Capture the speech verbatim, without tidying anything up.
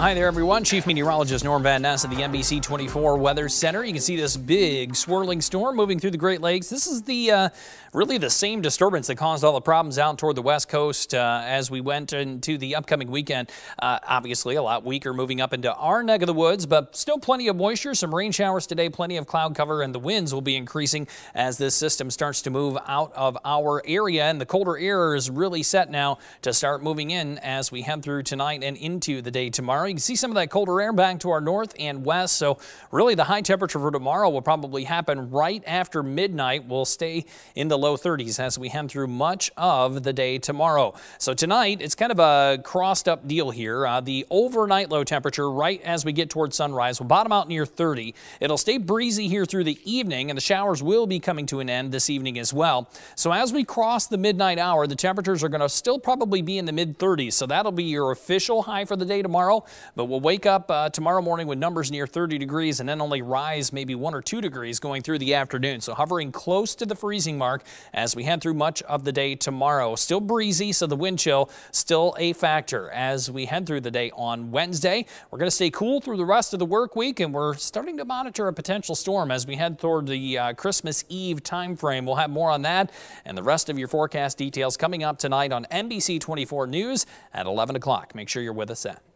Hi there, everyone. Chief Meteorologist Norm Van Ness at the N B C twenty-four Weather Center. You can see this big swirling storm moving through the Great Lakes. This is the uh, really the same disturbance that caused all the problems out toward the West Coast uh, as we went into the upcoming weekend. Uh, obviously, a lot weaker moving up into our neck of the woods, but still plenty of moisture, some rain showers today, plenty of cloud cover, and the winds will be increasing as this system starts to move out of our area. And the colder air is really set now to start moving in as we head through tonight and into the day tomorrow. You can see some of that colder air back to our north and west, so really the high temperature for tomorrow will probably happen right after midnight. We'll stay in the low thirties as we head through much of the day tomorrow. So tonight, it's kind of a crossed up deal here. Uh, the overnight low temperature right as we get towards sunrise will bottom out near thirty. It'll stay breezy here through the evening, and the showers will be coming to an end this evening as well. So as we cross the midnight hour, the temperatures are going to still probably be in the mid thirties, so that'll be your official high for the day tomorrow. But we'll wake up uh, tomorrow morning with numbers near thirty degrees and then only rise maybe one or two degrees going through the afternoon. So hovering close to the freezing mark as we head through much of the day tomorrow. Still breezy, so the wind chill still a factor as we head through the day on Wednesday. We're going to stay cool through the rest of the work week, and we're starting to monitor a potential storm as we head toward the uh, Christmas Eve time frame. We'll have more on that and the rest of your forecast details coming up tonight on N B C twenty-four News at eleven o'clock. Make sure you're with us then.